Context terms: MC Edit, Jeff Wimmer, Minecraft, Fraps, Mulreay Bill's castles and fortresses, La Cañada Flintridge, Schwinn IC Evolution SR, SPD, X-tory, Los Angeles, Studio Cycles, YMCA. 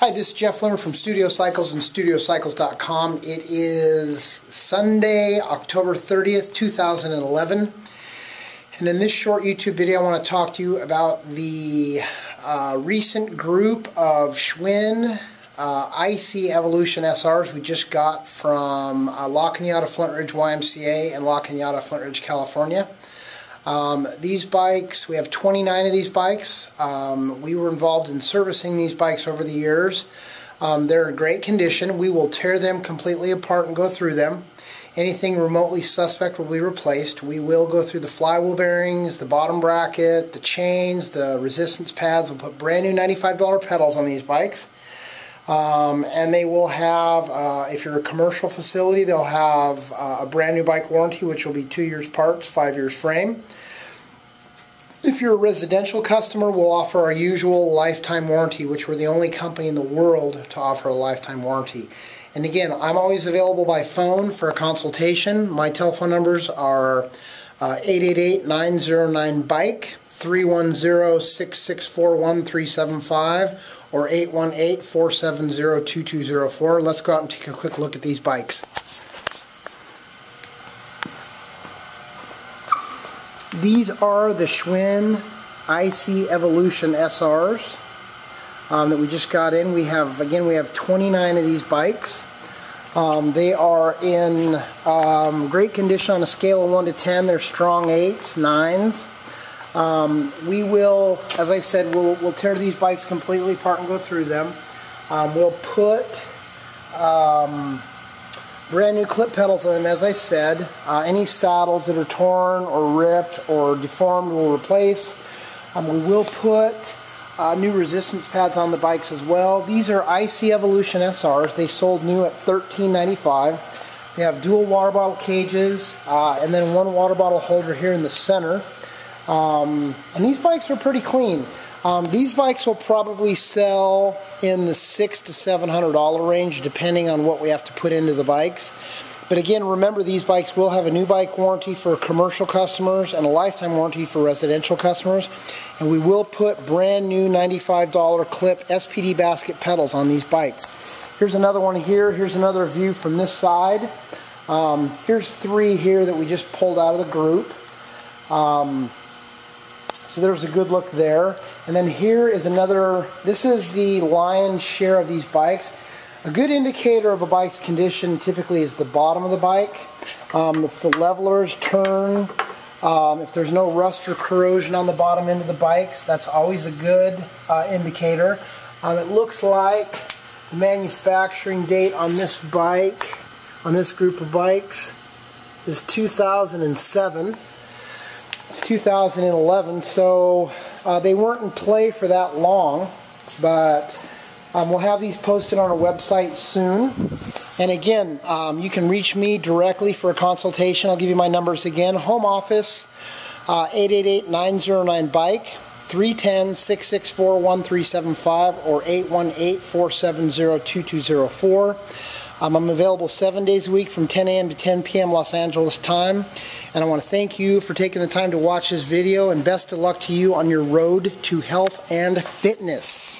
Hi, this is Jeff Wimmer from Studio Cycles and StudioCycles.com. It is Sunday, October 30th, 2011. And in this short YouTube video, I want to talk to you about the recent group of Schwinn IC Evolution SRs we just got from La Cañada Flintridge YMCA in La Cañada Flintridge, California. These bikes, we have 29 of these bikes. We were involved in servicing these bikes over the years. They're in great condition. We will tear them completely apart and go through them. Anything remotely suspect will be replaced. We will go through the flywheel bearings, the bottom bracket, the chains, the resistance pads. We'll put brand new $95 pedals on these bikes. And they will have, if you're a commercial facility, they'll have a brand new bike warranty, which will be 2 years parts, 5 years frame. If you're a residential customer, we'll offer our usual lifetime warranty, which we're the only company in the world to offer a lifetime warranty. And again, I'm always available by phone for a consultation. My telephone numbers are 888-909-BIKE, 310-664-1375, or 818-470-2204. Let's go out and take a quick look at these bikes. These are the Schwinn IC Evolution SRs that we just got in. We have 29 of these bikes. They are in great condition on a scale of 1 to 10. They're strong 8s, 9s. We will, as I said, we'll tear these bikes completely apart and go through them. We'll put brand new clip pedals on them, as I said. Any saddles that are torn or ripped or deformed we'll replace. We will put new resistance pads on the bikes as well. These are IC Evolution SRs. They sold new at $13.95. They have dual water bottle cages and then one water bottle holder here in the center. And these bikes are pretty clean. These bikes will probably sell in the $600 to $700 range, depending on what we have to put into the bikes. But again, remember, these bikes will have a new bike warranty for commercial customers and a lifetime warranty for residential customers. And we will put brand new $95 clip SPD basket pedals on these bikes. Here's another one here. Here's another view from this side. Here's three here that we just pulled out of the group. So there's a good look there. And then here is another. This is the lion's share of these bikes. A good indicator of a bike's condition typically is the bottom of the bike. If the levelers turn, if there's no rust or corrosion on the bottom end of the bikes, that's always a good indicator. It looks like the manufacturing date on this bike, on this group of bikes, is 2007. It's 2011, so they weren't in play for that long, but we'll have these posted on our website soon. And again, you can reach me directly for a consultation. I'll give you my numbers again. Home office, 888-909-BIKE, 310-664-1375, or 818-470-2204. I'm available 7 days a week from 10 a.m. to 10 p.m. Los Angeles time. And I want to thank you for taking the time to watch this video, and best of luck to you on your road to health and fitness.